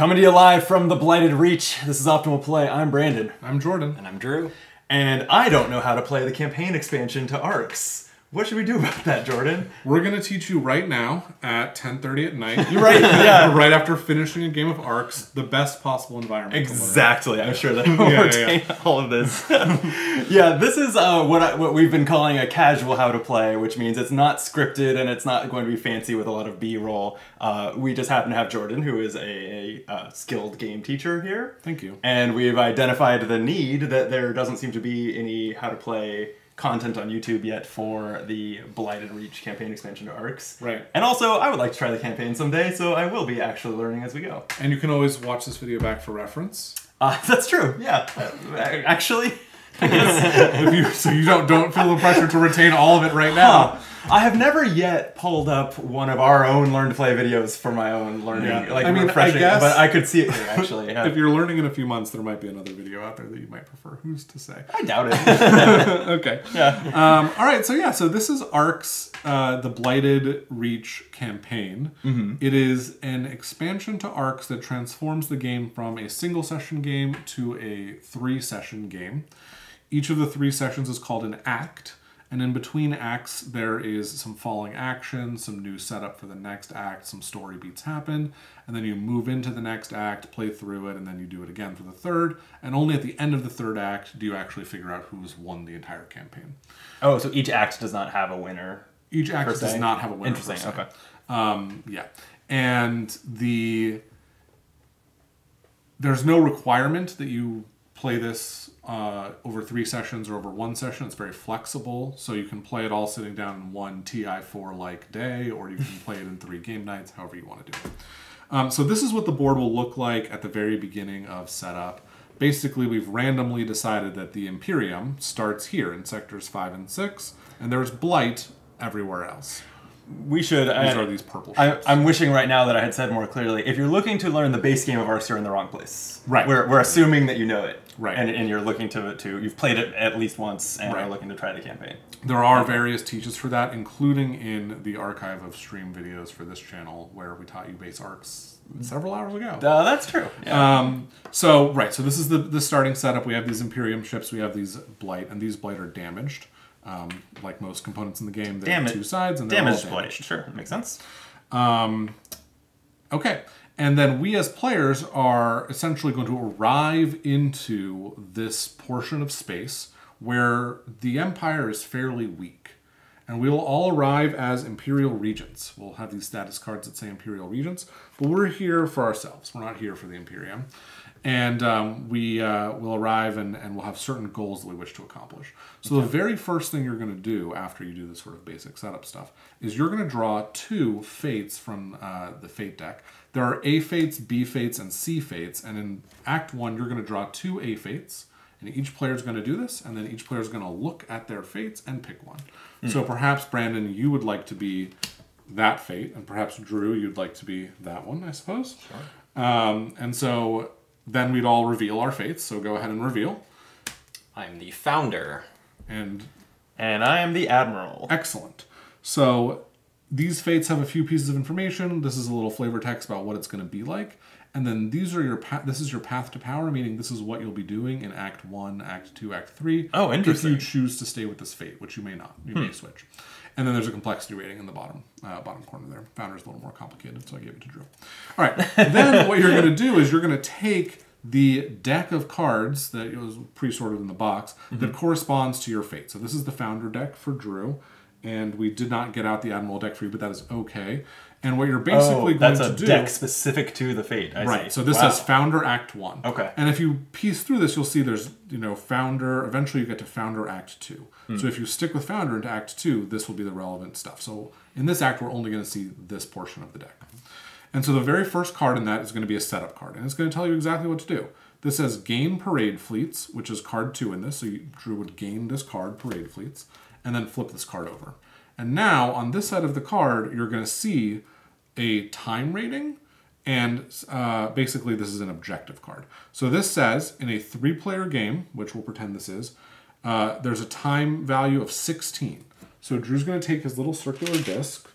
Coming to you live from the Blighted Reach, this is Optimal Play. I'm Brandon. I'm Jordan. And I'm Drew. And I don't know how to play the campaign expansion to ARCs. What should we do about that, Jordan? We're going to teach you right now at 10:30 at night. You're right. Yeah. Right after finishing a game of ARCs, the best possible environment. Exactly. I'm sure that will all of this. Yeah, this is what we've been calling a casual how to play, which means it's not scripted and it's not going to be fancy with a lot of B-roll. We just happen to have Jordan, who is a skilled game teacher here. Thank you. And we've identified the need that there doesn't seem to be any how to play content on YouTube yet for the Blighted Reach campaign expansion to ARCs. Right. And also, I would like to try the campaign someday, so I will be actually learning as we go. And you can always watch this video back for reference. That's true, yeah. Actually, I guess. So you don't feel the pressure to retain all of it right now. I have never yet pulled up one of our own Learn to Play videos for my own learning, refreshing, I guess, but I could see it here, actually. Yeah. If you're learning in a few months, there might be another video out there that you might prefer. Who's to say? I doubt it. Okay. Yeah. All right, so this is ARCs, the Blighted Reach campaign. Mm-hmm. It is an expansion to ARCs that transforms the game from a single-session game to a three-session game. Each of the three sessions is called an act. And in between acts, there is some falling action, some new setup for the next act, some story beats happen, and then you move into the next act, play through it, and then you do it again for the third. And only at the end of the third act do you actually figure out who's won the entire campaign. Oh, so each act does not have a winner. Each act does not have a winner. Interesting, okay. Yeah. And there's no requirement that you play this over three sessions or over one session. It's very flexible, so you can play it all sitting down in one TI4-like day, or you can play it in three game nights, however you want to do it. So this is what the board will look like at the very beginning of setup. Basically, we've randomly decided that the Imperium starts here in sectors 5 and 6, and there's Blight everywhere else. We should. These are these purple ships. I'm wishing right now that I had said more clearly. If you're looking to learn the base game of ARCs, you're in the wrong place. Right. We're assuming that you know it. Right. And you're looking to you've played it at least once and are looking to try the campaign. There are various teachers for that, including in the archive of stream videos for this channel, where we taught you base ARCs several hours ago. That's true. Yeah. So this is the starting setup. We have these Imperium ships. We have these Blight, and these Blight are damaged. Like most components in the game, there are two sides, and they're all damaged. Sure, that makes sense. Okay, and then we as players are essentially going to arrive into this portion of space where the Empire is fairly weak. And we'll all arrive as Imperial Regents. We'll have these status cards that say Imperial Regents, but we're here for ourselves. We're not here for the Imperium. And we will arrive and we'll have certain goals that we wish to accomplish. So the very first thing you're going to do after you do this sort of basic setup stuff is you're going to draw two fates from the fate deck. There are A fates, B fates, and C fates. And in Act 1, you're going to draw two A fates. And each player is going to do this. And then each player is going to look at their fates and pick one. Mm. So perhaps, Brandon, you would like to be that fate. And perhaps, Drew, you'd like to be that one, I suppose. Sure. And so then we'd all reveal our fates, so go ahead and reveal. I'm the founder. And I am the admiral. Excellent. So these fates have a few pieces of information. This is a little flavor text about what it's going to be like. And then these are this is your path to power, meaning this is what you'll be doing in Act 1, Act 2, Act 3. Oh, interesting. If you choose to stay with this fate, which you may not. You may switch. And then there's a complexity rating in the bottom corner there. Founder's a little more complicated, so I gave it to Drew. All right. Then what you're going to do is you're going to take the deck of cards that was pre-sorted in the box that corresponds to your fate. So this is the founder deck for Drew. And we did not get out the admiral deck for you, but that is okay. And what you're basically going to do... that's a deck specific to the fate. Right. So this says Founder Act 1. Okay. And if you piece through this, you'll see there's, Founder... eventually you get to Founder Act 2. Mm. So if you stick with Founder into Act 2, this will be the relevant stuff. So in this act, we're only going to see this portion of the deck. And so the very first card in that is going to be a setup card. And it's going to tell you exactly what to do. This says Gain Parade Fleets, which is card 2 in this. So Drew would gain this card, Parade Fleets, and then flip this card over. And now, on this side of the card, you're going to see a time rating, and basically this is an objective card. So this says, in a three-player game, which we'll pretend this is, there's a time value of 16. So Drew's going to take his little circular disc,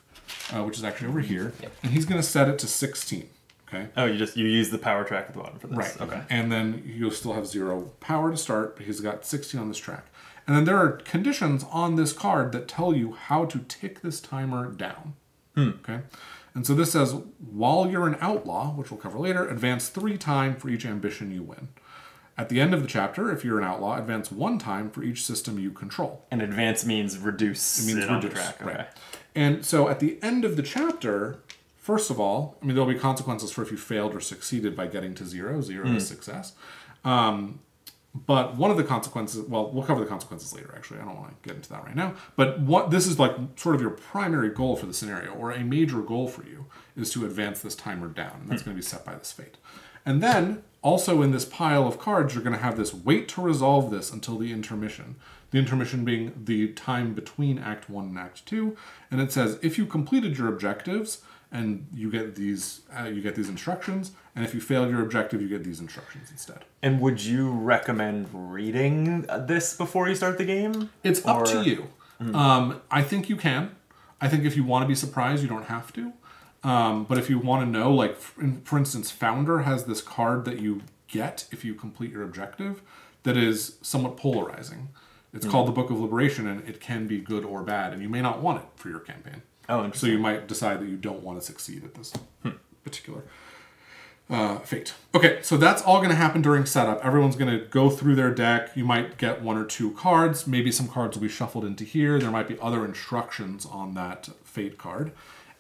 which is actually over here, and he's going to set it to 16. Okay. Oh, you use the power track at the bottom for this. Right. Okay. And then you'll still have 0 power to start because he's got 16 on this track. And then there are conditions on this card that tell you how to tick this timer down. Hmm. Okay. And so this says, while you're an outlaw, which we'll cover later, advance 3 times for each ambition you win. At the end of the chapter, if you're an outlaw, advance 1 time for each system you control. And advance means reduce. It means reduce. On the track. Okay. Right. And so at the end of the chapter, first of all, I mean, there'll be consequences for if you failed or succeeded by getting to 0. 0 is success. But one of the consequences, well, we'll cover the consequences later, actually. I don't want to get into that right now. But what this is, like, sort of your primary goal for the scenario, or a major goal for you, is to advance this timer down. And that's going to be set by this fate. And then, also in this pile of cards, you're going to have this wait to resolve this until the intermission. The intermission being the time between Act 1 and Act 2. And it says, if you completed your objectives, and you get these instructions, and if you fail your objective, you get these instructions instead. And would you recommend reading this before you start the game? It's up to you. I think you can. I think if you want to be surprised, you don't have to. But if you want to know, like, for instance, Founder has this card that you get if you complete your objective that is somewhat polarizing. It's called the Book of Liberation, and it can be good or bad, and you may not want it for your campaign. Oh, interesting. So you might decide that you don't want to succeed at this particular fate. Okay, so that's all going to happen during setup. Everyone's going to go through their deck. You might get 1 or 2 cards. Maybe some cards will be shuffled into here. There might be other instructions on that fate card.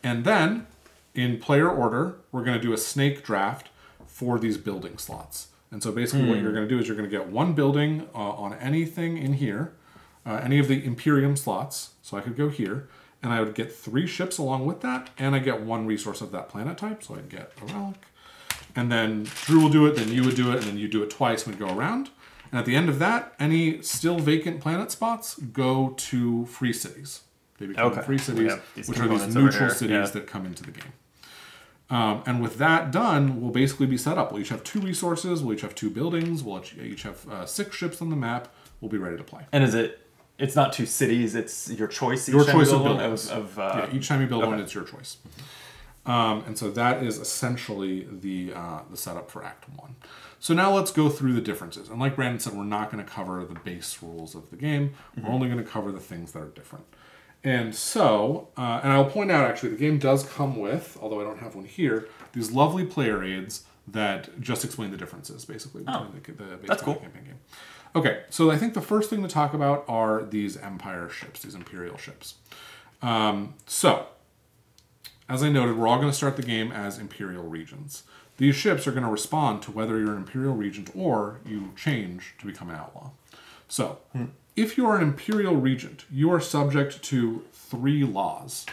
And then, in player order, we're going to do a snake draft for these building slots. And so basically what you're going to do is you're going to get 1 building on anything in here, any of the Imperium slots. So I could go here. And I would get 3 ships along with that, and I get 1 resource of that planet type, so I'd get a relic. And then Drew will do it, then you would do it, and then you do it twice and we'd go around. And at the end of that, any still vacant planet spots go to free cities. They become free cities, which are these neutral cities that come into the game. And with that done, we'll basically be set up. We'll each have 2 resources, we'll each have 2 buildings, we'll each have 6 ships on the map, we'll be ready to play. And is it... It's not 2 cities, it's your choice. Your choice of buildings. Yeah, each time you build one, it's your choice. And so that is essentially the setup for Act 1. So now let's go through the differences. And like Brandon said, we're not going to cover the base rules of the game. We're only going to cover the things that are different. And so, and I'll point out, actually, the game does come with, although I don't have one here, these lovely player aids that just explain the differences, basically, between the base and the campaign game. Okay, so I think the first thing to talk about are these Empire ships, these Imperial ships. So, as I noted, we're all going to start the game as Imperial Regents. These ships are going to respond to whether you're an Imperial Regent or you change to become an outlaw. So, if you're an Imperial Regent, you are subject to 3 laws.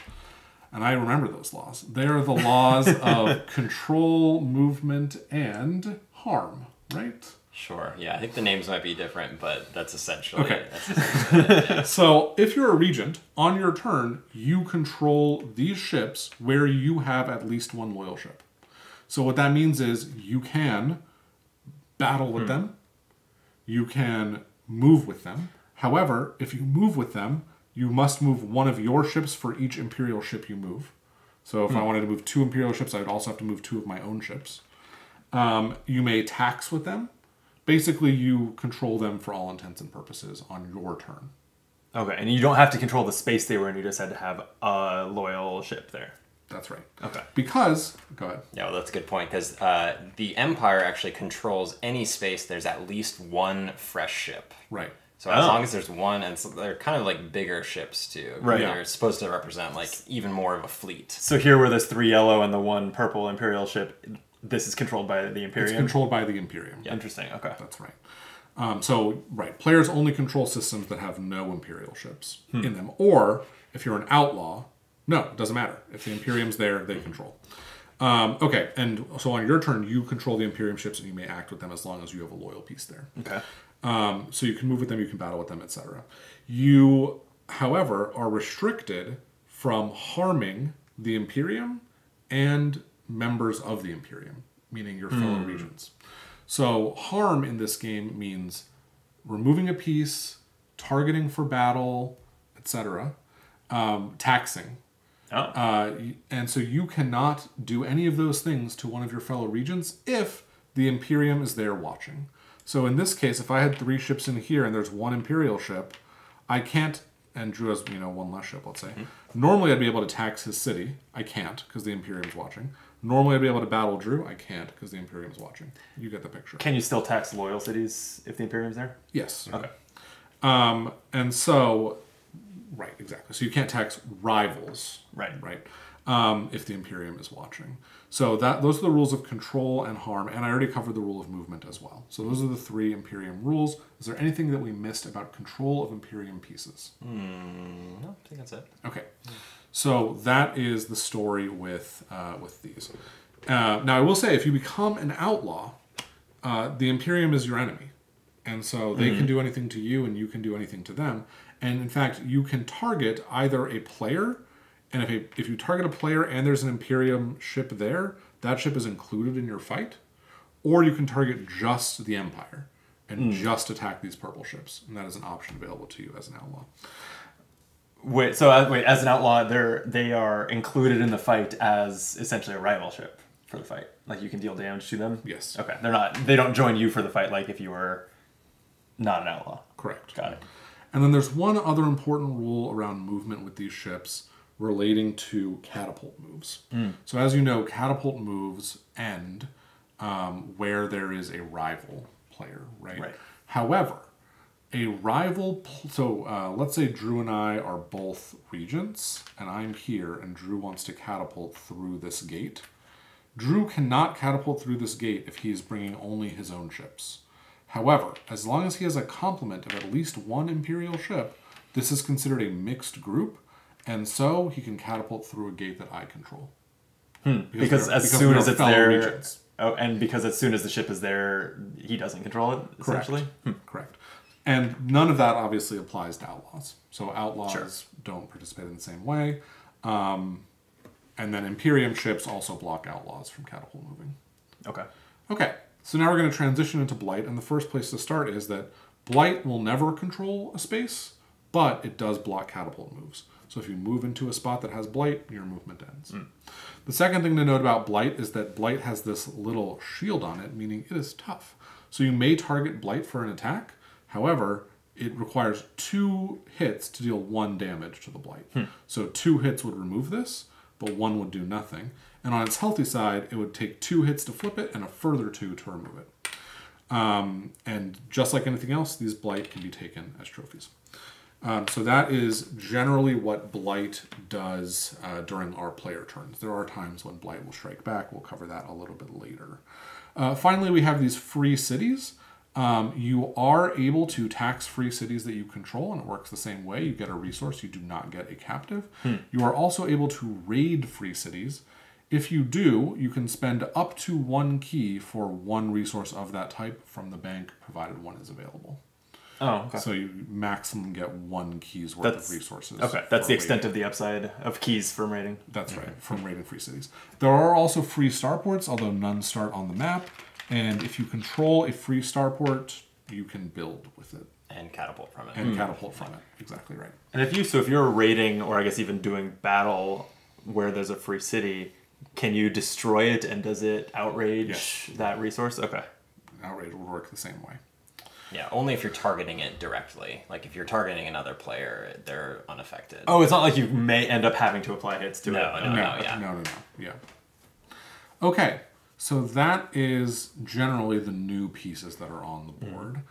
And I remember those laws. They are the laws of control, movement, and harm, right? Sure, yeah, I think the names might be different, but that's essentially it. So, if you're a regent, on your turn, you control these ships where you have at least 1 loyal ship. So what that means is you can battle with them, you can move with them. However, if you move with them, you must move 1 of your ships for each Imperial ship you move. So if I wanted to move 2 Imperial ships, I would also have to move 2 of my own ships. You may tax with them. Basically, you control them for all intents and purposes on your turn. Okay, and you don't have to control the space they were in. You just had to have a loyal ship there. That's right. Okay. Because... Go ahead. Yeah, well, that's a good point, because the Empire actually controls any space there's at least 1 fresh ship. Right. So as long as there's 1, and so they're kind of like bigger ships too. Right. They're supposed to represent like even more of a fleet. So here where there's 3 yellow and the 1 purple Imperial ship... This is controlled by the Imperium? It's controlled by the Imperium. Yeah. Interesting, okay. That's right. So, right, players only control systems that have no Imperial ships in them. Or, if you're an outlaw, no, it doesn't matter. If the Imperium's there, they control. Okay, and so on your turn, you control the Imperium ships and you may act with them as long as you have a loyal piece there. Okay. So you can move with them, you can battle with them, etc. You, however, are restricted from harming the Imperium and... members of the Imperium, meaning your fellow regents. So harm in this game means removing a piece, targeting for battle, etc. Taxing. Oh. And so you cannot do any of those things to one of your fellow regents if the Imperium is there watching. So in this case, if I had 3 ships in here and there's 1 Imperial ship, I can't, and Drew has, 1 less ship, let's say. Mm-hmm. Normally I'd be able to tax his city. I can't, because the Imperium's watching. Normally I'd be able to battle Drew. I can't, because the Imperium's watching. You get the picture. Can you still tax loyal cities if the Imperium's there? Yes. Okay. And so, right, exactly. So you can't tax rivals. Right. Right. If the Imperium is watching. So those are the rules of control and harm, and I already covered the rule of movement as well. So those are the 3 Imperium rules. Is there anything that we missed about control of Imperium pieces? No, I think that's it. Okay, so that is the story with these. Now I will say, if you become an outlaw, the Imperium is your enemy, and so they can do anything to you, and you can do anything to them. And in fact, you can target either a player. And if you target a player and there's an Imperium ship there, that ship is included in your fight. Or you can target just the Empire and just attack these purple ships. And that is an option available to you as an outlaw. Wait, so wait, as an outlaw, they are included in the fight as essentially a rival ship for the fight. Like you can deal damage to them? Yes. Okay, they don't join you for the fight like if you were not an outlaw. Correct. Got it. And then there's one other important rule around movement with these ships, relating to catapult moves. So as you know, catapult moves end where there is a rival player, right? However, a rival... So let's say Drew and I are both regents, and I'm here, and Drew wants to catapult through this gate. Drew cannot catapult through this gate if he is bringing only his own ships. However, as long as he has a complement of at least 1 Imperial ship, this is considered a mixed group, and so he can catapult through a gate that I control. Because as soon as it's there, regions. Oh, and because as soon as the ship is there, he doesn't control it. Essentially, correct. And none of that obviously applies to outlaws. So outlaws don't participate in the same way. And then Imperium ships also block outlaws from catapult moving. Okay. Okay. So now we're going to transition into Blight, and the first place to start is that Blight will never control a space, but it does block catapult moves. So if you move into a spot that has Blight, your movement ends. The second thing to note about Blight is that Blight has this little shield on it, meaning it is tough. So you may target Blight for an attack. However, it requires 2 hits to deal 1 damage to the Blight. So 2 hits would remove this, but 1 would do nothing. And on its healthy side, it would take 2 hits to flip it and a further 2 to remove it. And just like anything else, these Blight can be taken as trophies. So that is generally what Blight does during our player turns. There are times when Blight will strike back. We'll cover that a little bit later. Finally, we have these free cities. You are able to tax free cities that you control, and it works the same way. You get a resource. You do not get a captive. You are also able to raid free cities. If you do, you can spend up to 1 key for 1 resource of that type from the bank, provided 1 is available. Oh, okay. So you maximum get 1 key's worth of resources. Okay, that's the extent of the upside of keys from raiding. That's right, from raiding free cities. There are also free starports, although none start on the map. And if you control a free starport, you can build with it. And catapult from it. And catapult from it, exactly right. And if you're raiding, or I guess even doing battle where there's a free city, can you destroy it, and does it outrage that resource? Okay. Outrage would work the same way. Yeah, only if you're targeting it directly. Like, if you're targeting another player, they're unaffected. Oh, it's not like you may end up having to apply hits to it. No. Okay, so that is generally the new pieces that are on the board.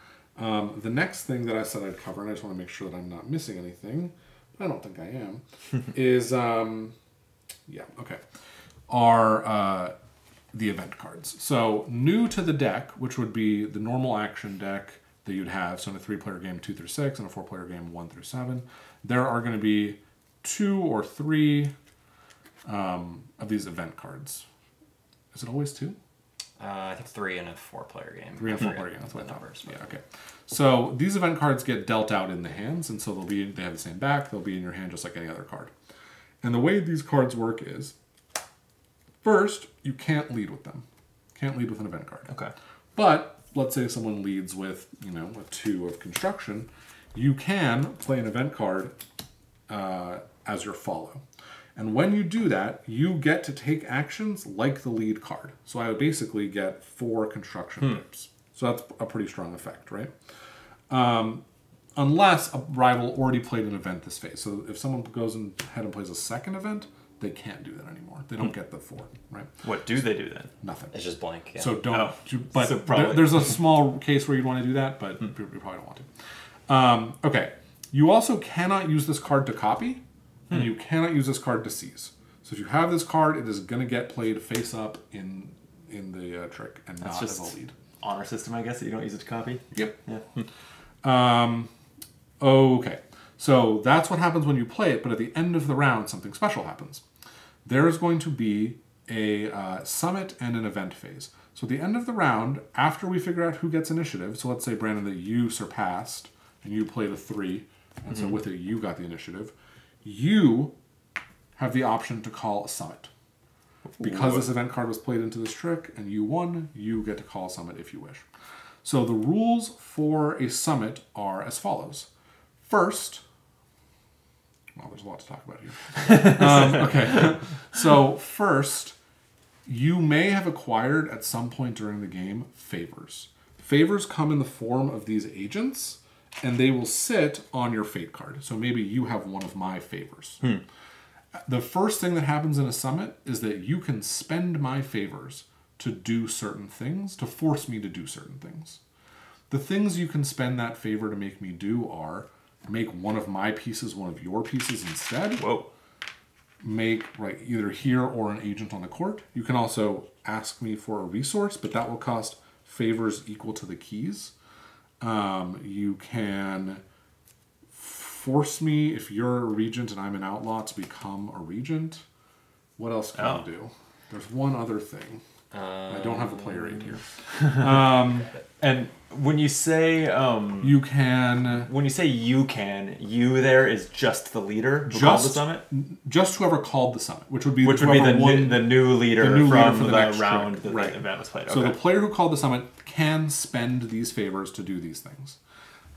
The next thing that I said I'd cover, and I just want to make sure that I'm not missing anything, but I don't think I am, is, are the event cards. So, new to the deck, which would be the normal action deck that you'd have, so in a 3-player game 2 through 6 and a 4-player game 1 through 7, there are going to be 2 or 3 of these event cards. Is it always 2? I think 3 in a 4-player game. 3 in a 4-player game. That's what I thought. Yeah. Okay. So these event cards get dealt out in the hands, and so they have the same back. They'll be in your hand just like any other card. And the way these cards work is, first, you can't lead with them. Can't lead with an event card. Okay. But let's say someone leads with, a 2 of construction. You can play an event card as your follow. And when you do that, you get to take actions like the lead card. So I would basically get 4 construction pips. So that's a pretty strong effect, right? Unless a rival already played an event this phase. So if someone goes ahead and plays a second event, they can't do that anymore. They don't get the 4, right? What do they do then? Nothing. It's just blank. Yeah. So don't. Oh. But so there's a small case where you'd want to do that, but you probably don't want to. Okay. You also cannot use this card to copy, and you cannot use this card to seize. So if you have this card, it is going to get played face up in the trick, and that's not just as a lead. Honor system, I guess, that you don't use it to copy. Yep. Yeah. Okay. So that's what happens when you play it, but at the end of the round, something special happens. There is going to be a summit and an event phase. So at the end of the round, after we figure out who gets initiative, so let's say, Brandon, that you surpassed, and you played a 3, and so with it, you got the initiative. You have the option to call a summit. Because this event card was played into this trick and you won, you get to call a summit if you wish. So the rules for a summit are as follows. First, well, there's a lot to talk about here. Okay. So first, you may have acquired at some point during the game favors. Favors come in the form of these agents, and they will sit on your fate card. So maybe you have one of my favors. The first thing that happens in a summit is that you can spend my favors to do certain things, to force me to do certain things. The things you can spend that favor to make me do are make one of my pieces one of your pieces instead. Make either here or an agent on the court. You can also ask me for a resource, but that will cost favors equal to the keys. You can force me, if you're a regent and I'm an outlaw, to become a regent. What else can I do? There's one other thing. I don't have a player aid here. And when you say you can, when you say you can, you there is just the leader who called the summit, just whoever called the summit, which would be the new leader from the round that the event was played. So the player who called the summit can spend these favors to do these things.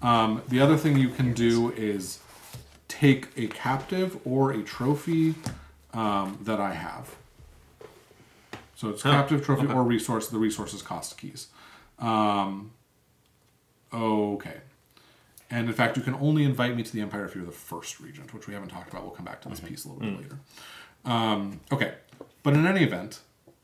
The other thing you can do is take a captive or a trophy that I have. So it's captive, trophy, or resource. The resources cost keys. And in fact, you can only invite me to the Empire if you're the first regent, which we haven't talked about. We'll come back to this piece a little bit later. But in any event,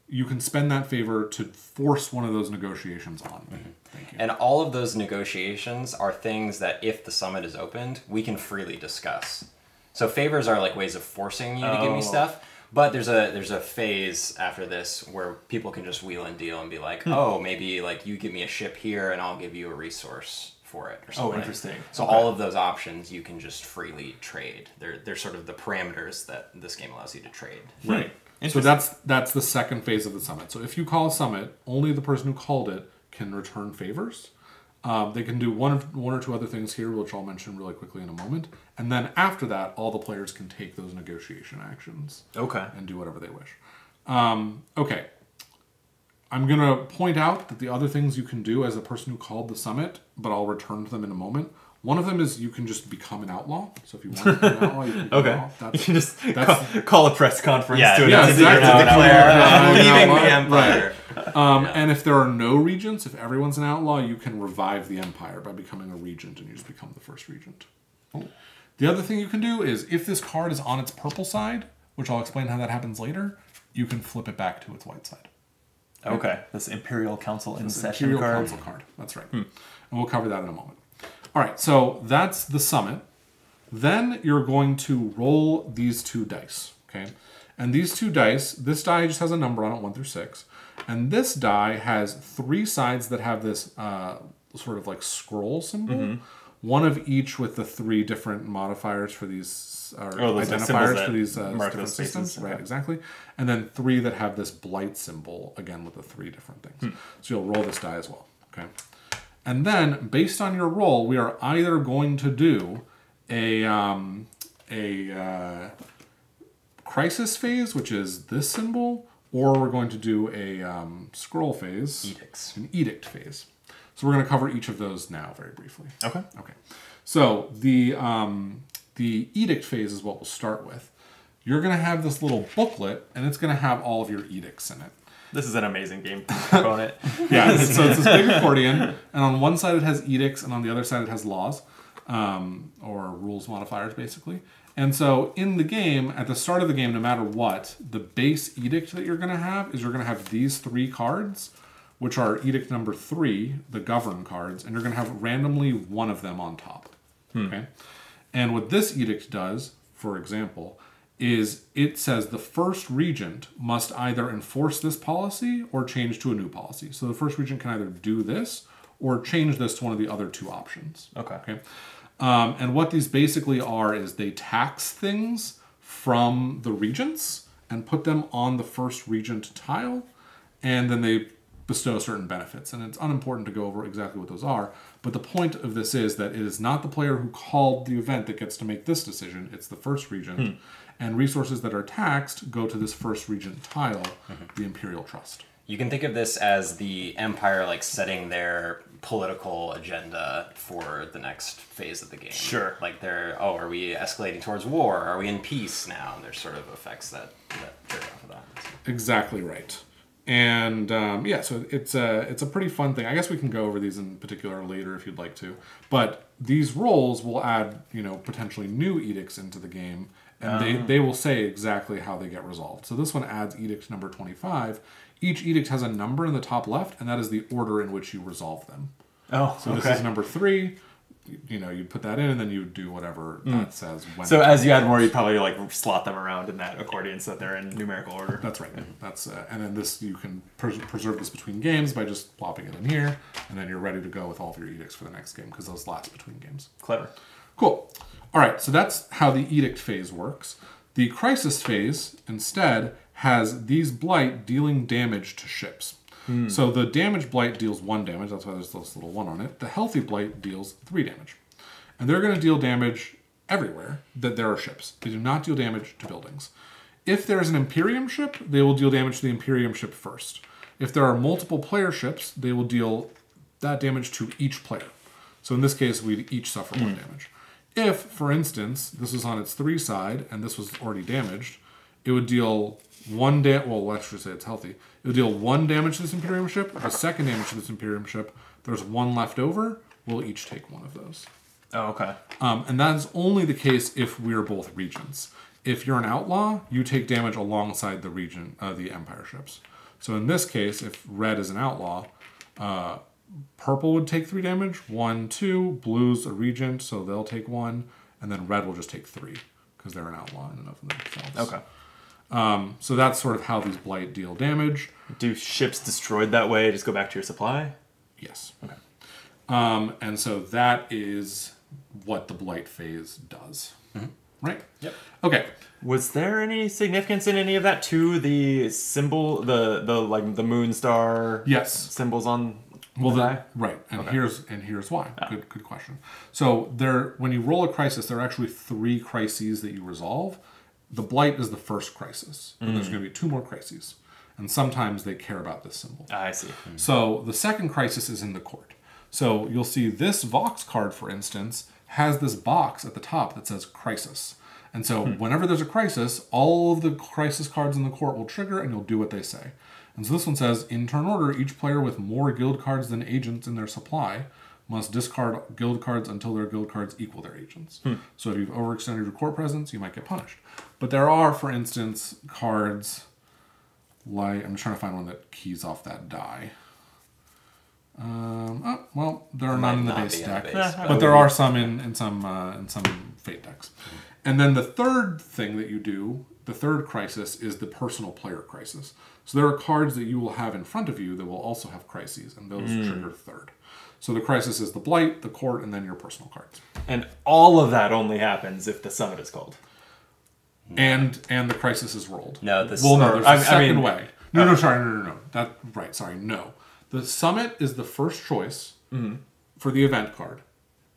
you can spend that favor to force one of those negotiations on me. Thank you. And all of those negotiations are things that, if the summit is opened, we can freely discuss. So favors are like ways of forcing you to give me stuff. But there's a phase after this where people can just wheel and deal and be like, oh, maybe like you give me a ship here and I'll give you a resource for it or something. Oh, interesting. So all of those options you can just freely trade. They're sort of the parameters that this game allows you to trade. Right. So that's the second phase of the summit. So if you call a summit, only the person who called it can return favors. They can do one or two other things here, which I'll mention really quickly in a moment. And then after that, all the players can take those negotiation actions. And do whatever they wish. I'm going to point out that the other things you can do as a person who called the summit, but I'll return to them in a moment. One of them is you can just become an outlaw. So if you want to become an outlaw, you can become an outlaw. That's, you just call a press conference to announce to declare, I'm leaving the Empire. And if there are no regents, if everyone's an outlaw, you can revive the Empire by becoming a regent, and you just become the first regent. The other thing you can do is, if this card is on its purple side, which I'll explain how that happens later, you can flip it back to its white side. This Imperial Council in Session card. Imperial Council card. That's right. And we'll cover that in a moment. All right, so that's the summit. Then you're going to roll these 2 dice, okay? And these 2 dice, this die just has a number on it, 1 through 6. And this die has 3 sides that have this sort of like scroll symbol. One of each with the 3 different modifiers for these, identifiers for these different systems. Right, exactly. And then 3 that have this blight symbol, again, with the 3 different things. So you'll roll this die as well, okay? And then, based on your roll, we are either going to do a crisis phase, which is this symbol, or we're going to do a scroll phase, an edict phase. So we're going to cover each of those now very briefly. So the edict phase is what we'll start with. you're going to have this little booklet, and it's going to have all of your edicts in it. This is an amazing game component. Yeah, so it's this big accordion, and on one side it has edicts, and on the other side it has laws, or rules modifiers, basically. And so in the game, at the start of the game, no matter what, the base edict that you're going to have is you're going to have these three cards, which are edict number 3, the govern cards, and you're going to have randomly one of them on top. Okay? And what this edict does, for example, is it says the first regent must either enforce this policy or change to a new policy. So the first regent can either do this or change this to one of the other two options. Okay. And what these basically are is they tax things from the regents and put them on the first regent tile, and then they bestow certain benefits. And it's unimportant to go over exactly what those are, but the point of this is that it is not the player who called the event that gets to make this decision. It's the first regent. And resources that are taxed go to this first regent tile, the Imperial Trust. You can think of this as the Empire like setting their political agenda for the next phase of the game. Sure. Like they're, oh, are we escalating towards war? Are we in peace now? And there's sort of effects that trigger off of that. Exactly right. And yeah, so it's a pretty fun thing. I guess we can go over these in particular later if you'd like to. But these roles will add, you know, potentially new edicts into the game, and they will say exactly how they get resolved. So this one adds edict number 25. Each edict has a number in the top left, and that is the order in which you resolve them. Oh, so okay. This is number 3. You know, you put that in, and then you do whatever that says. When so as you add more, you probably like slot them around in that accordion so that they're in numerical order. That's right. That's and then this you can preserve this between games by just plopping it in here, and then you're ready to go with all of your edicts for the next game because those last between games. Clever. Cool. All right, so that's how the edict phase works. The crisis phase, instead, has these blight dealing damage to ships. So the damage blight deals 1 damage. That's why there's this little 1 on it. The healthy blight deals 3 damage. And they're going to deal damage everywhere that there are ships. They do not deal damage to buildings. If there is an Imperium ship, they will deal damage to the Imperium ship first. If there are multiple player ships, they will deal that damage to each player. So in this case, we'd each suffer 1 damage. If, for instance, this was on its 3 side, and this was already damaged, it would deal 1 damage, well, let's just say it's healthy. It would deal 1 damage to this Imperium ship, the 2nd damage to this Imperium ship. There's 1 left over. We'll each take 1 of those. Oh, okay. And that is only the case if we're both regents. If you're an outlaw, you take damage alongside the regent, the Empire ships. So in this case, if red is an outlaw, purple would take 3 damage, 1, 2. Blue's a regent, so they'll take 1, and then red will just take 3 because they're an outlaw and enough of themselves. Okay. So that's sort of how these blight deal damage. Do ships destroyed that way just go back to your supply? Yes. Okay. And so that is what the blight phase does. Right? Yep. Okay. Was there any significance in any of that to the symbol, the like the moon star? Yes. Symbols on. Well, the, right, and okay. here's why. Ah. Good question. So there, when you roll a crisis, there are actually 3 crises that you resolve. The blight is the first crisis, and there's going to be 2 more crises, and sometimes they care about this symbol. Ah, I see. So the second crisis is in the court. So you'll see this Vox card, for instance, has this box at the top that says crisis, and so whenever there's a crisis, all of the crisis cards in the court will trigger, and you'll do what they say. And so this one says, in turn order, each player with more guild cards than agents in their supply must discard guild cards until their guild cards equal their agents. So if you've overextended your court presence, you might get punished. But there are, for instance, cards like... I'm trying to find one that keys off that die. Oh, well, there are none in the base deck. But there are some in some fate decks. And then the third thing that you do, the third crisis, is the personal player crisis. So there are cards that you will have in front of you that will also have crises, and those trigger third. So the crisis is the blight, the court, and then your personal cards. And all of that only happens if the summit is called. And the crisis is rolled. No, the well, no, there's a second way. No, no, sorry, no, no, no. That, right, sorry, no. The summit is the first choice for the event card.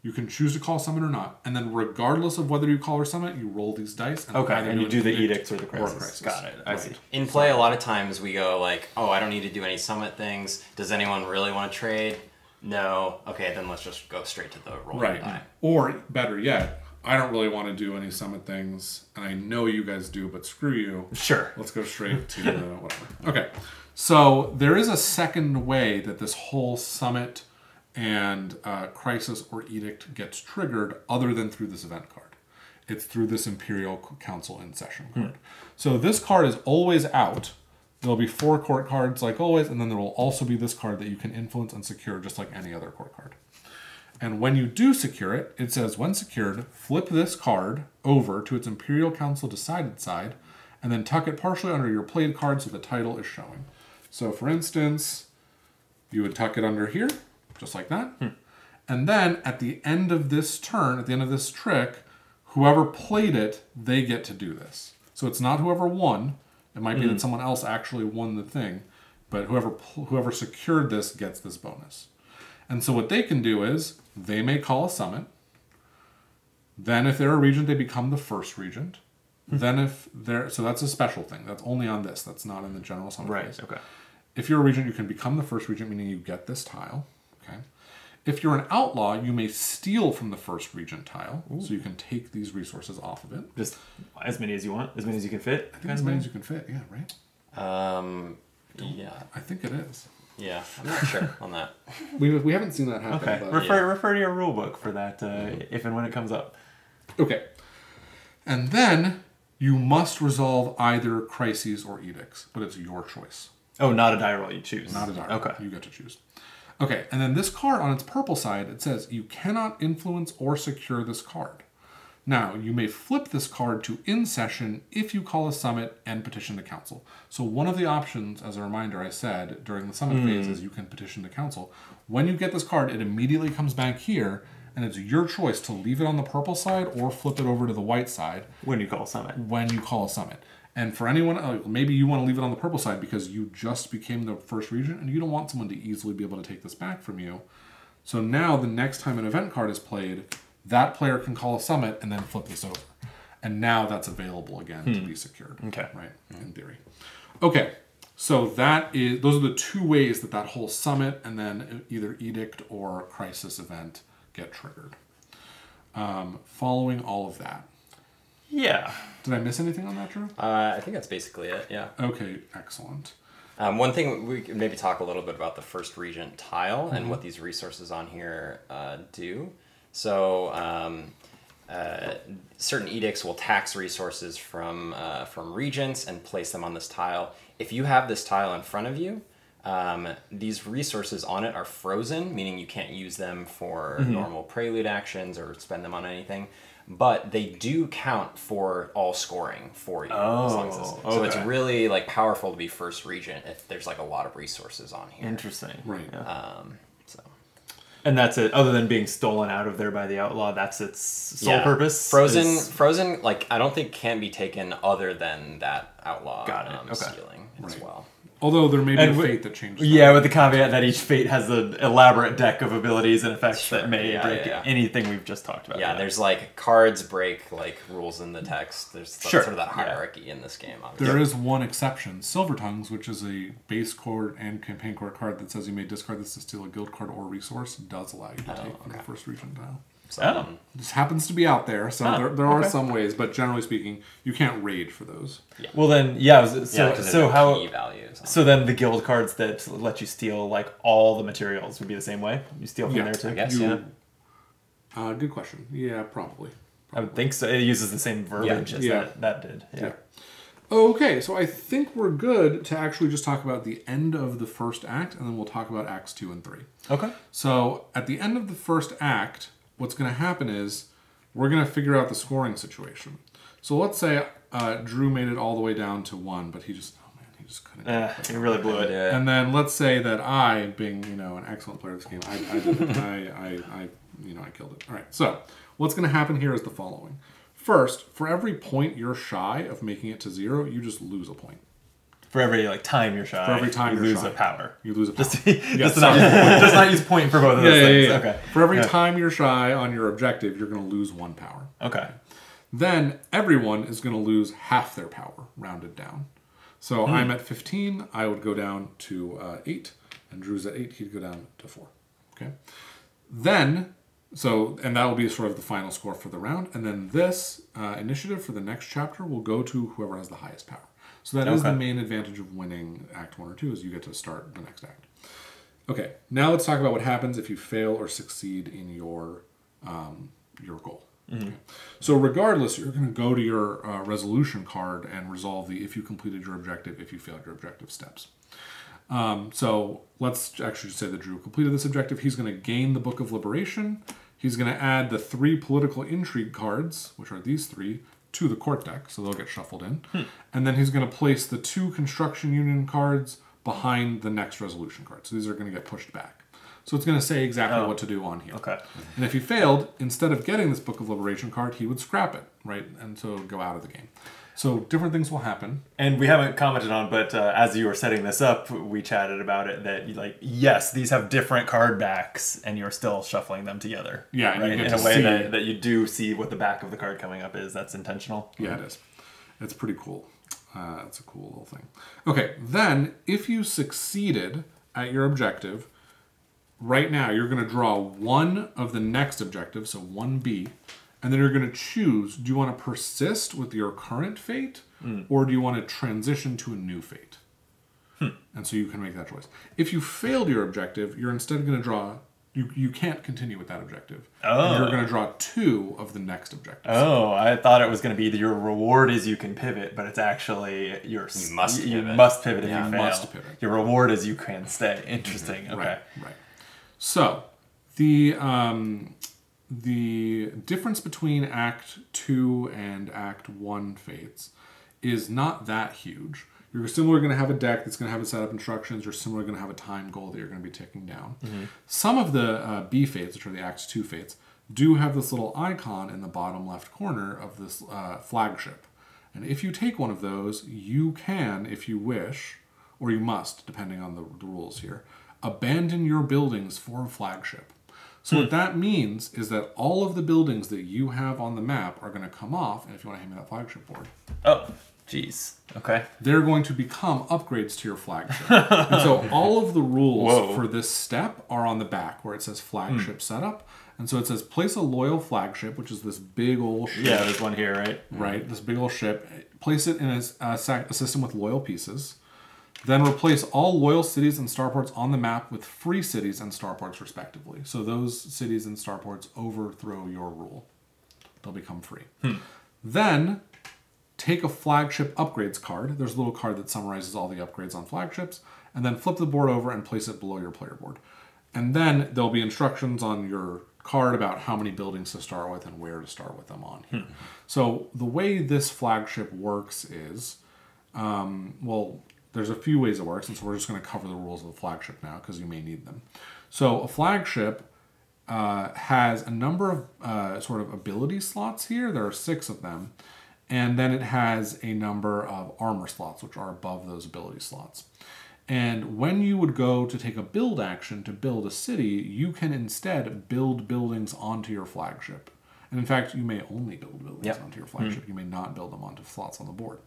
You can choose to call summit or not, and then regardless of whether you call or summit, you roll these dice. And okay, and you do the edicts or the crisis. Got it. I see. In play, a lot of times we go like, "Oh, I don't need to do any summit things. Does anyone really want to trade? No. Okay, then let's just go straight to the roll die." Or better yet, I don't really want to do any summit things, and I know you guys do, but screw you. Sure. Let's go straight to whatever. Okay. So there is a second way that this whole summit and crisis or edict gets triggered other than through this event card. It's through this Imperial Council in Session card. So this card is always out. There'll be 4 court cards like always, and then there will also be this card that you can influence and secure just like any other court card. And when you do secure it, it says, when secured, flip this card over to its Imperial Council decided side, and then tuck it partially under your played card so the title is showing. So for instance, you would tuck it under here, just like that. And then at the end of this turn, at the end of this trick, whoever played it, they get to do this. So it's not whoever won. It might be that someone else actually won the thing, but whoever secured this gets this bonus. And so what they can do is they may call a summit. Then if they're a regent, they become the first regent. Then if they're, so that's a special thing. That's only on this. That's not in the general summit. Right. Phase. Okay. If you're a regent, you can become the first regent, meaning you get this tile. Okay. If you're an outlaw, you may steal from the first regent tile. Ooh. So you can take these resources off of it. Just as many as you want? As many as you can fit? I think as many as you can fit, yeah, right? Yeah. I think it is. Yeah, I'm not sure on that. We haven't seen that happen. Okay, but refer to your rule book for that if and when it comes up. Okay. And then you must resolve either crises or edicts, but it's your choice. Oh, not a die roll, you choose. Not a die roll. Okay. You get to choose. Okay, and then this card on its purple side, it says you cannot influence or secure this card. Now, you may flip this card to in session if you call a summit and petition the council. So one of the options, as a reminder, I said during the summit phase is you can petition the council. When you get this card, it immediately comes back here, and it's your choice to leave it on the purple side or flip it over to the white side. When you call a summit. When you call a summit. And for anyone, maybe you want to leave it on the purple side because you just became the first regent and you don't want someone to easily be able to take this back from you. So now the next time an event card is played, that player can call a summit and then flip this over. And now that's available again to be secured. Okay. Right? In theory. Okay. So that is, those are the two ways that that whole summit and then either edict or crisis event get triggered. Following all of that. Yeah. Did I miss anything on that, Drew? I think that's basically it, yeah. Okay, excellent. One thing, we could maybe talk a little bit about the first regent tile and what these resources on here do. So certain edicts will tax resources from regents and place them on this tile. If you have this tile in front of you, these resources on it are frozen, meaning you can't use them for normal prelude actions or spend them on anything. But they do count for all scoring for you. Oh, as long as so it's really like powerful to be first regent if there's like a lot of resources on here. Interesting, right? Yeah. So, and that's it. Other than being stolen out of there by the outlaw, that's its sole purpose. Frozen. Like I don't think can be taken other than that outlaw stealing as well. Although there may be a fate that changes. Yeah, with the caveat that each fate has an elaborate deck of abilities and effects that may break anything we've just talked about. Yeah, there's like cards break like rules in the text. There's sort of that hierarchy in this game. Obviously. There is one exception, Silver Tongues, which is a base court and campaign court card that says you may discard this to steal a guild card or resource. Does allow you to take from the first region tile. So this happens to be out there, so there are some ways, but generally speaking, you can't raid for those. Yeah. Well then, so then the guild cards that let you steal like all the materials would be the same way. You steal from there too. I guess. Good question. Yeah, probably. I would think so. It uses the same verbiage as that did. Yeah. Okay, so I think we're good to actually just talk about the end of the first act, and then we'll talk about acts 2 and 3. Okay. So at the end of the first act, what's going to happen is we're going to figure out the scoring situation. So let's say Drew made it all the way down to 1, but he just, couldn't. He really blew it. And then let's say that I, being an excellent player of this game, I killed it. All right. So what's going to happen here is the following. First, for every point you're shy of making it to 0, you just lose a point. For every time you're shy, you lose a power. Just not use point for both of those things. Yeah. Okay. For every time you're shy on your objective, you're going to lose 1 power. Okay. Then everyone is going to lose half their power, rounded down. So I'm at 15. I would go down to 8, and Drew's at 8. He'd go down to 4. Okay. Then So, and that will be sort of the final score for the round. And then this initiative for the next chapter will go to whoever has the highest power. So that is the main advantage of winning Act 1 or 2, is you get to start the next act. Okay, now let's talk about what happens if you fail or succeed in your goal. Mm-hmm. Okay. So regardless, you're going to go to your resolution card and resolve the if you completed your objective, if you failed your objective steps. So let's actually say that Drew completed this objective. He's going to gain the Book of Liberation. He's going to add the 3 political intrigue cards, which are these 3, to the court deck, so they'll get shuffled in. Hmm. And then he's going to place the 2 construction union cards behind the next resolution card. So these are going to get pushed back. So it's going to say exactly what to do on here. Okay. And if he failed, instead of getting this Book of Liberation card, he would scrap it, right? And so go out of the game. So different things will happen. And we haven't commented on, but as you were setting this up, we chatted about it, that like, yes, these have different card backs and you're still shuffling them together. Yeah, right? And you get in a way that you do see what the back of the card coming up is. That's intentional. Yeah, it is. It's pretty cool. It's a cool little thing. Okay, then if you succeeded at your objective, right now you're going to draw one of the next objective, so 1B, and then you're going to choose, do you want to persist with your current fate or do you want to transition to a new fate? Hmm. And so you can make that choice. If you failed your objective, you're instead going to draw, you can't continue with that objective. Oh. And you're going to draw 2 of the next objective. Oh, I thought it was going to be that your reward is you can pivot, but it's actually you must pivot if you fail. Must pivot. Your reward is you can stay. Interesting. Okay. Right, right. So the difference between Act 2 and Act 1 fates is not that huge. You're similarly going to have a deck that's going to have a set of instructions. You're similarly going to have a time goal that you're going to be ticking down. Mm-hmm. Some of the B fates, which are the Act 2 fates, do have this little icon in the bottom left corner of this flagship. And if you take one of those, you can, if you wish, or you must, depending on the rules here, abandon your buildings for a flagship. So what that means is that all of the buildings that you have on the map are going to come off. And if you want to hand me that flagship board. Oh, geez. Okay. They're going to become upgrades to your flagship. And so all of the rules for this step are on the back where it says flagship setup. And so it says place a loyal flagship, which is this big old ship. Yeah, there's one here, right? Right. This big old ship. Place it in a system with loyal pieces. Then replace all loyal cities and starports on the map with free cities and starports, respectively. So those cities and starports overthrow your rule. They'll become free. Hmm. Then take a flagship upgrades card. There's a little card that summarizes all the upgrades on flagships. And then flip the board over and place it below your player board. And then there'll be instructions on your card about how many buildings to start with and where to start with them on here. Hmm. So the way this flagship works is, there's a few ways it works, and so we're just going to cover the rules of the flagship now because you may need them. So a flagship has a number of sort of ability slots here. There are 6 of them. And then it has a number of armor slots, which are above those ability slots. And when you would go to take a build action to build a city, you can instead build buildings onto your flagship. And in fact, you may only build buildings onto your flagship. Mm-hmm. You may not build them onto slots on the board.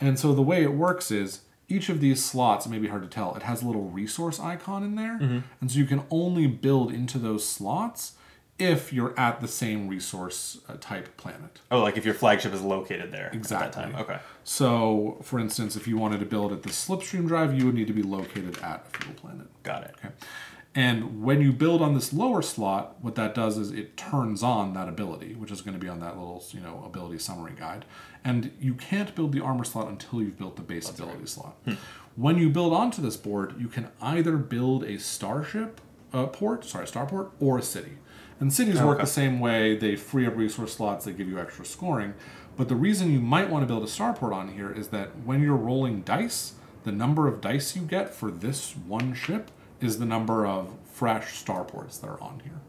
And so the way it works is, each of these slots, it may be hard to tell, it has a little resource icon in there. Mm-hmm. And so you can only build into those slots if you're at the same resource type planet. Oh, like if your flagship is located there exactly. At that time. Okay. So, for instance, if you wanted to build at the Slipstream Drive, you would need to be located at a fuel planet. Got it. Okay. And when you build on this lower slot, what that does is it turns on that ability, which is going to be on that little, ability summary guide. And you can't build the armor slot until you've built the base ability slot. Hmm. When you build onto this board, you can either build a starport, or a city. And cities work the same way. They free up resource slots. They give you extra scoring. But the reason you might want to build a starport on here is that when you're rolling dice, the number of dice you get for this one ship is the number of fresh starports that are on here.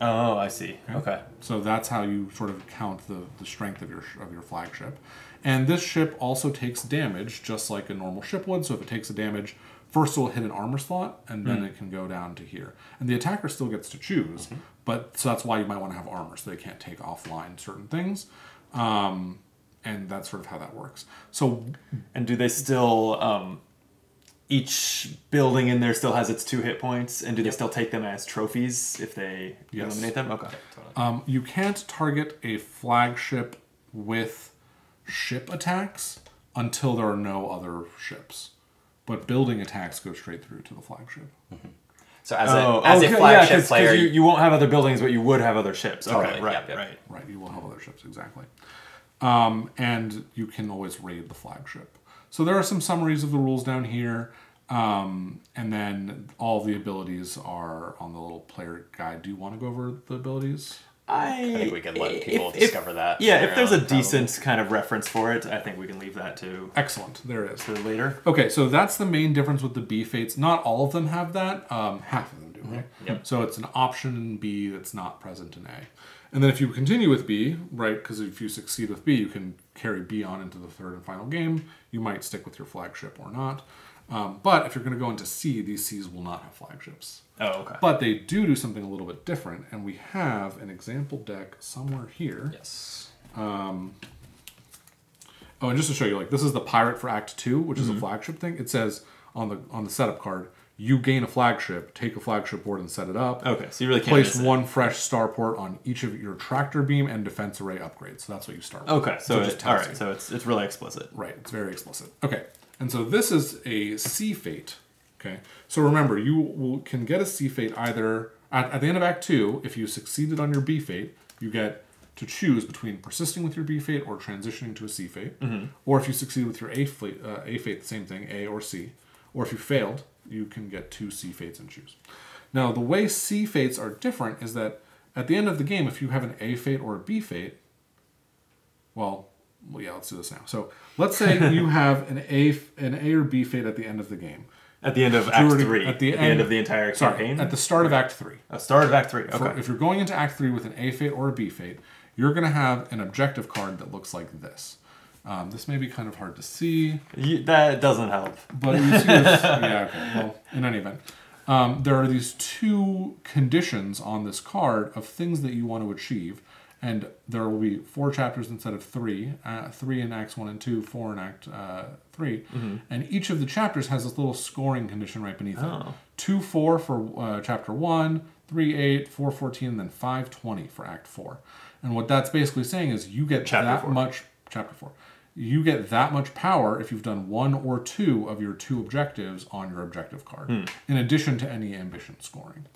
Oh, I see. Okay. So that's how you sort of count the strength of your flagship. And this ship also takes damage, just like a normal ship would. So if it takes a damage, first it will hit an armor slot, and then it can go down to here. And the attacker still gets to choose, so that's why you might want to have armor, so they can't take offline certain things. And that's sort of how that works. So, and do they still each building in there still has its 2 hit points, and do they still take them as trophies if they eliminate them? Okay. You can't target a flagship with ship attacks until there are no other ships. But building attacks go straight through to the flagship. Mm-hmm. So as a flagship player... You won't have other buildings, but you would have other ships. Okay, totally. Right. You will have other ships, exactly. And you can always raid the flagship. So there are some summaries of the rules down here. And then all the abilities are on the little player guide. Do you want to go over the abilities? I think we can let people discover that. Yeah, if there's a decent kind of reference for it, I think we can leave that to... Excellent. There it is. For later. Okay, so that's the main difference with the B fates. Not all of them have that. Half of them do, right? Yep. So it's an option in B that's not present in A. And then if you continue with B, right, because if you succeed with B, you can carry B on into the third and final game. You might stick with your flagship or not. But if you're going to go into C, these Cs will not have flagships. Oh, okay. But they do something a little bit different, and we have an example deck somewhere here. Yes. Oh, and just to show you, like, this is the pirate for Act 2, which is a flagship thing. It says on the setup card, you gain a flagship, take a flagship board and set it up. Okay, so you really can't place one fresh starport on each of your tractor beam and defense array upgrades. So that's what you start with. Okay, so it's really explicit. Right, it's very explicit. Okay, and so this is a C fate. Okay, so remember, you can get a C fate either at the end of Act 2, if you succeeded on your B fate, you get to choose between persisting with your B fate or transitioning to a C fate. Mm-hmm. Or if you succeed with your A fate, the same thing, A or C. Or if you failed, you can get 2 C fates and choose. Now, the way C fates are different is that at the end of the game, if you have an A fate or a B fate, let's do this now. So let's say you have an A or B fate at the end of the game. At the end of Act 3. At the end of the entire campaign? At the start of Act 3. Start of Act 3, okay. If you're going into Act 3 with an A fate or a B fate, you're going to have an objective card that looks like this. This may be kind of hard to see. That doesn't help. But you see this, in any event. There are these 2 conditions on this card of things that you want to achieve. And there will be 4 chapters instead of 3. 3 in Acts 1 and 2, 4 in Act 3. Mm-hmm. And each of the chapters has this little scoring condition right beneath it. 2-4 for Chapter 1, 3-8, 4-14, and then 5-20 for Act 4. And what that's basically saying is you get you get that much power if you've done 1 or 2 of your 2 objectives on your objective card, in addition to any ambition scoring.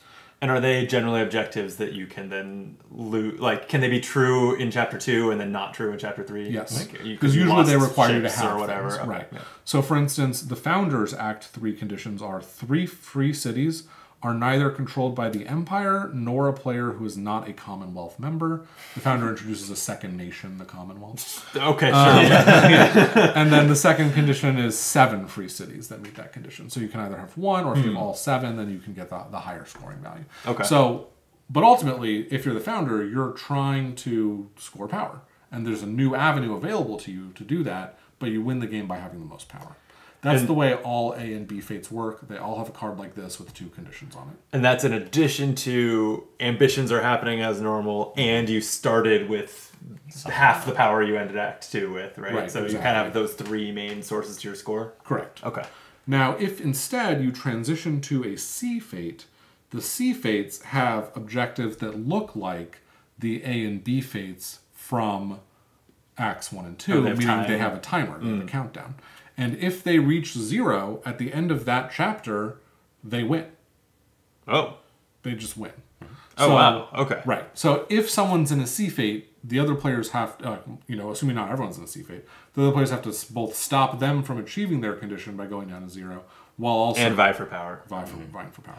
And are they generally objectives that you can then lose? Like, can they be true in Chapter 2 and then not true in Chapter 3? Yes, because usually they require you to have or whatever. Things, right. Yeah. So, for instance, the Founders Act 3 conditions are 3 free cities are neither controlled by the Empire nor a player who is not a Commonwealth member. The Founder introduces a second nation, the Commonwealth. Okay, sure. And then the second condition is 7 free cities that meet that condition. So you can either have 1, or if you have all 7, then you can get the higher scoring value. Okay. So, but ultimately, if you're the Founder, you're trying to score power. And there's a new avenue available to you to do that, but you win the game by having the most power. That's the way all A and B fates work. They all have a card like this with 2 conditions on it. And that's in addition to ambitions are happening as normal, and you started with half the power you ended Act 2 with, right? Right, so exactly. You kind of have those 3 main sources to your score? Correct. Okay. Now, if instead you transition to a C fate, the C fates have objectives that look like the A and B fates from Acts 1 and 2, meaning they have a timer, they have a countdown. And if they reach 0 at the end of that chapter, they win. Oh. They just win. Oh, so, wow. Okay. Right. So if someone's in a C fate, the other players have, assuming not everyone's in a C fate, the other players have to both stop them from achieving their condition by going down to 0, while also... And vie for power. Vying for power.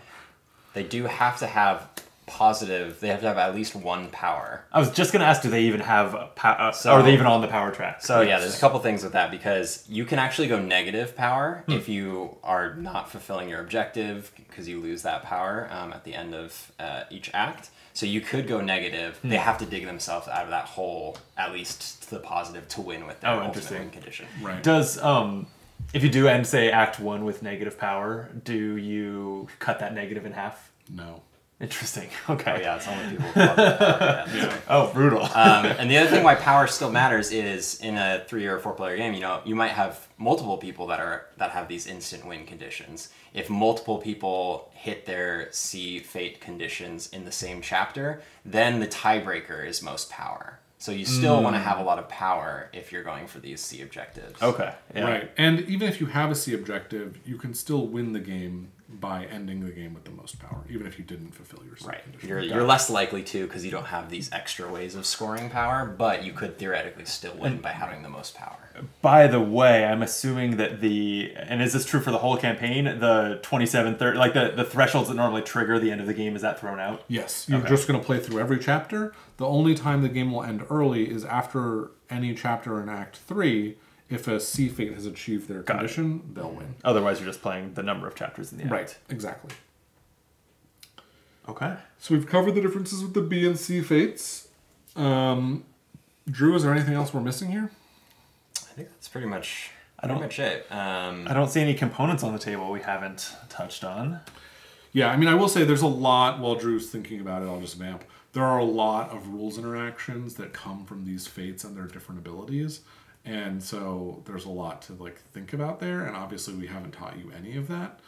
They do have to have... positive, they have to have at least 1 power. I was just going to ask, do they even have a power? Are they even on the power track? So yeah, there's a couple things with that, because you can actually go negative power if you are not fulfilling your objective, because you lose that power at the end of each act. So you could go negative. They have to dig themselves out of that hole, at least to the positive, to win with their ultimate win condition. Right. Does if you do end, say, Act 1 with negative power, do you cut that negative in half? No. Interesting. Okay. Oh, yeah, it's only people who love that power. Yeah, yeah. Oh, brutal. And the other thing why power still matters is in a 3 or 4 player game, you know, you might have multiple people that have these instant win conditions. If multiple people hit their C fate conditions in the same chapter, then the tiebreaker is most power. So you still want to have a lot of power if you're going for these C objectives. Okay. Yeah. Right. And even if you have a C objective, you can still win the game by ending the game with the most power, even if you didn't fulfill your right. You're less likely to, because you don't have these extra ways of scoring power, but you could theoretically still win by having the most power. By the way, I'm assuming that the, and is this true for the whole campaign, the 27-30, like the thresholds that normally trigger the end of the game, is that thrown out? Yes. You're just going to play through every chapter. The only time the game will end early is after any chapter in Act 3. If a C fate has achieved their condition, they'll win. Otherwise, you're just playing the number of chapters in the end. Right, exactly. Okay. So we've covered the differences with the B and C fates. Drew, is there anything else we're missing here? I think that's pretty much it. I don't see any components on the table we haven't touched on. Yeah, I mean, I will say there's a lot, while Drew's thinking about it, I'll just vamp. There are a lot of rules interactions that come from these fates and their different abilities. And so there's a lot to like think about there, and obviously we haven't taught you any of that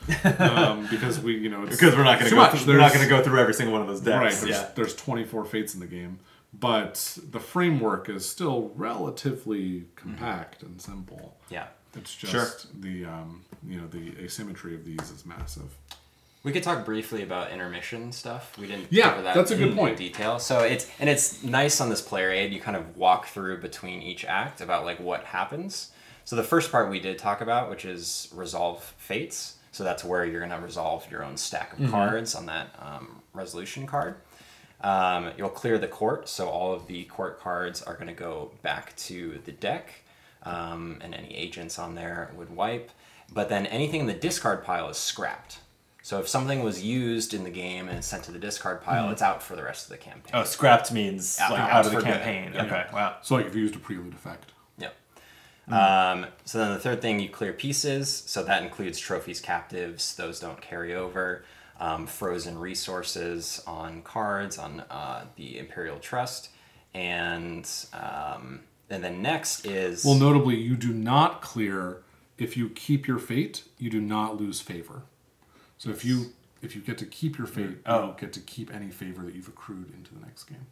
because we, you know, it's because we're not going to go through, we're not going to go through every single one of those decks. Right? There's 24 fates in the game, but the framework is still relatively compact and simple. Yeah, it's just the you know, the asymmetry of these is massive. We could talk briefly about intermission stuff. We didn't cover that in detail. So it's nice on this player aid. You kind of walk through between each act about like what happens. So the first part we did talk about, which is resolve fates. So that's where you're going to resolve your own stack of cards on that resolution card. You'll clear the court. So all of the court cards are going to go back to the deck, and any agents on there would wipe. But then anything in the discard pile is scrapped. So if something was used in the game and it's sent to the discard pile, it's out for the rest of the campaign. Oh, scrapped means out, like out of the campaign. Yeah. Okay, wow. So like if you used a prelude effect. Yep. So then the third thing, you clear pieces. So that includes trophies, captives. Those don't carry over. Frozen resources on cards, on the Imperial Trust. And then next is... Well, notably, you do not clear... If you keep your fate, you do not lose favor. So if you get to keep your fate, you don't get to keep any favor that you've accrued into the next game.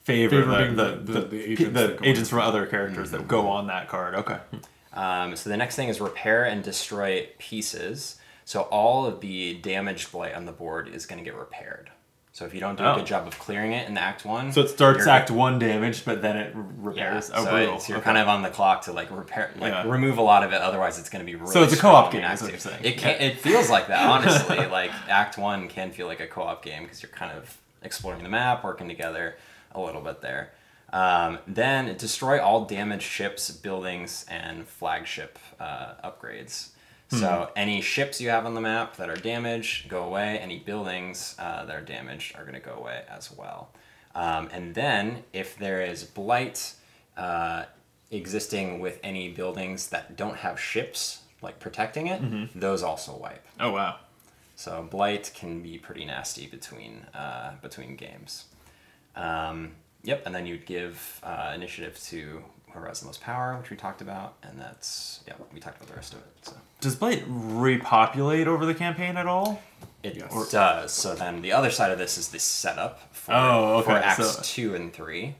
Favor being the agents from other characters that go on that card. Okay. So the next thing is repair and destroy pieces. So all of the damaged blight on the board is going to get repaired. So if you don't do a good job of clearing it in Act 1... So it starts Act 1 damage, but then it repairs. Yeah. So you're kind of on the clock to like repair, remove a lot of it, otherwise it's going to be really... So it's a co-op game, is what you're saying. It feels like that, honestly. Like Act 1 can feel like a co-op game because you're kind of exploring the map, working together a little bit there. Then destroy all damaged ships, buildings, and flagship upgrades. So any ships you have on the map that are damaged go away. Any buildings that are damaged are going to go away as well. And then if there is blight existing with any buildings that don't have ships like protecting it, those also wipe. Oh wow! So blight can be pretty nasty between between games. And then you'd give initiative to whoever has the most power, which we talked about, and that's, we talked about the rest of it. So. Does blight repopulate over the campaign at all? It does. So then the other side of this is the setup for Acts 2 and 3.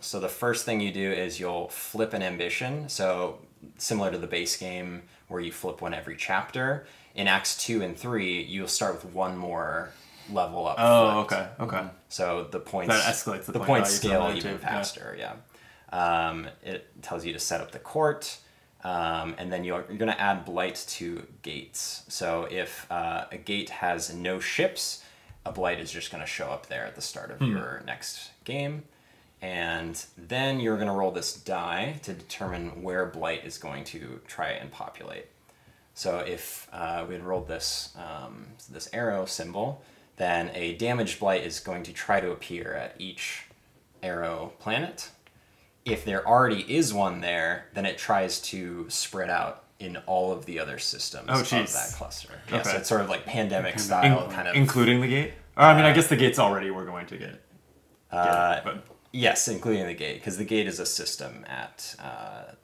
So the first thing you do is you'll flip an ambition. So similar to the base game where you flip one every chapter, in Acts 2 and 3, you'll start with one more level up. Oh, okay. So the points... That escalates the point scale even faster, yeah. It tells you to set up the court, and then you're going to add blight to gates. So if a gate has no ships, a blight is just going to show up there at the start of your next game. And then you're going to roll this die to determine where blight is going to try and populate. So if we had rolled this, this arrow symbol, then a damaged blight is going to try to appear at each arrow planet. If there already is one there, then it tries to spread out in all of the other systems of that cluster. Yeah, okay. So it's sort of like pandemic style kind of... Including the gate? Or, I mean, I guess the gate's already we're going to get. Yes, including the gate, because the gate is a system at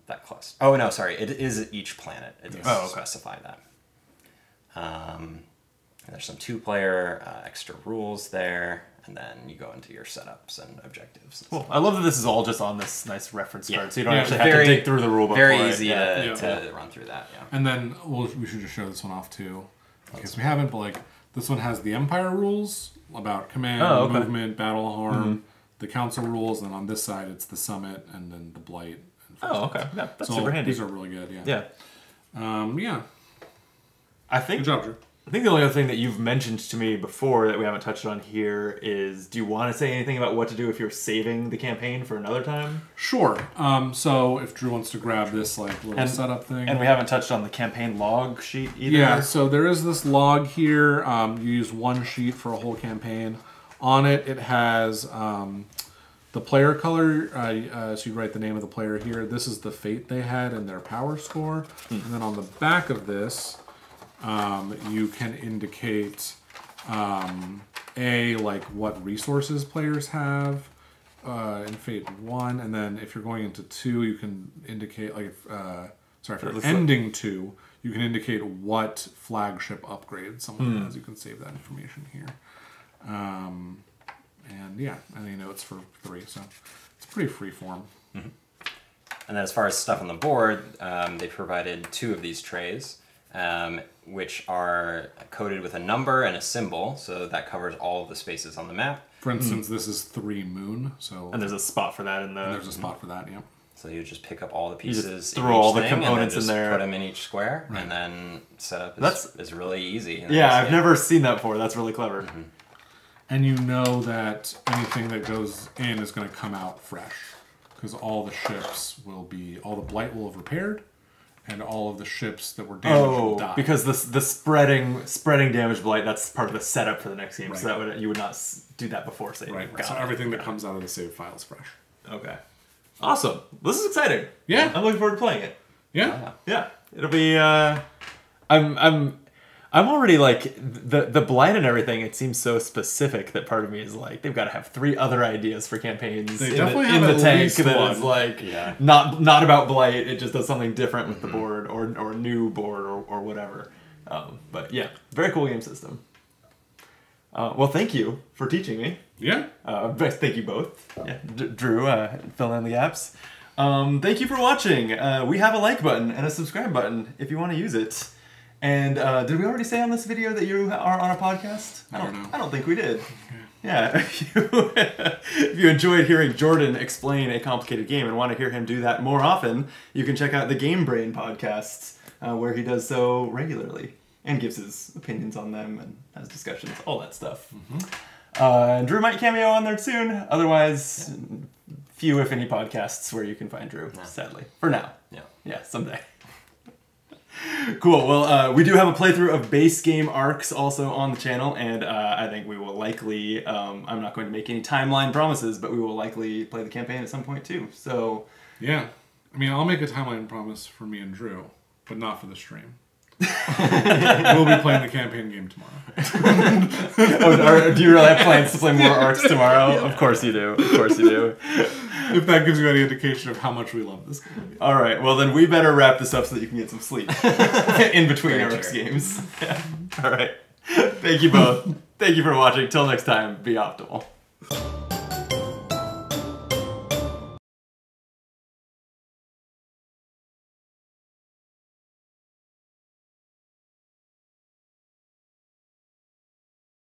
that cluster. Oh, no, sorry. It is each planet. It doesn't specify that. And there's some two-player extra rules there, and then you go into your setups and objectives. And cool. I love that this is all just on this nice reference card, so you don't actually have to dig through the rulebook. Very easy to run through that. Yeah. And then we should just show this one off too, because we haven't. But like this one has the Empire rules about command, movement, battle harm, the Council rules, and on this side it's the Summit and then the Blight. Oh, okay, that's super handy. These are really good. Yeah. Yeah. I think. Good job, Drew. I think the only other thing that you've mentioned to me before that we haven't touched on here is, do you want to say anything about what to do if you're saving the campaign for another time? Sure. So if Drew wants to grab this like little setup thing. And we haven't touched on the campaign log sheet either. Yeah, so there is this log here. You use one sheet for a whole campaign. On it, it has the player color. So you write the name of the player here. This is the fate they had and their power score. And then on the back of this... you can indicate like what resources players have in Fate 1, and then if you're going into 2, you can indicate like if you're ending 2, you can indicate what flagship upgrade someone has. You can save that information here, and it's for 3, so it's pretty free form. And then as far as stuff on the board, they provided 2 of these trays, which are coded with a number and a symbol, so that covers all of the spaces on the map. For instance, this is 3 moon, so... And there's a spot for that in the... And there's a spot for that, yeah. So you just pick up all the pieces, you just throw all the components in there, put them in each square, and then setup is really easy. Yeah, I've never seen that before. That's really clever. And you know that anything that goes in is going to come out fresh, because all the ships will be... All the Blight will have repaired, and all of the ships that were damaged will die. Because the spreading damage blight, that's part of the setup for the next game. Right. So that you would not do that before saving. Right. So everything that comes out of the save file is fresh. Okay. Awesome. This is exciting. Yeah. I'm looking forward to playing it. Yeah. Yeah. It'll be. I'm already like the blight and everything. It seems so specific that part of me is like, they've got to have 3 other ideas for campaigns in the tank that is like not about blight. It just does something different with the board or new board or whatever. But yeah, very cool game system. Well, thank you for teaching me. Yeah. Thank you both, Drew, fill in the gaps. Thank you for watching. We have a like button and a subscribe button if you want to use it. And did we already say on this video that you are on a podcast? I don't know. I don't think we did. Yeah. If you enjoyed hearing Jordan explain a complicated game and want to hear him do that more often, you can check out the Game Brain podcasts, where he does so regularly and gives his opinions on them and has discussions, all that stuff. Drew might cameo on there soon. Otherwise, few if any podcasts where you can find Drew, sadly. For now. Yeah. Yeah, someday. Cool. Well, we do have a playthrough of base game ARCs also on the channel, and I think we will likely, I'm not going to make any timeline promises, but we will likely play the campaign at some point too. So, yeah. I mean, I'll make a timeline promise for me and Drew, but not for the stream. We'll be playing the campaign game tomorrow. Do you really have plans to play more ARCs tomorrow? Yeah. Of course you do. Of course you do. If that gives you any indication of how much we love this game. All right. Well, then we better wrap this up so that you can get some sleep in between ARCs games. Yeah. All right. Thank you both. Thank you for watching. Till next time, be optimal.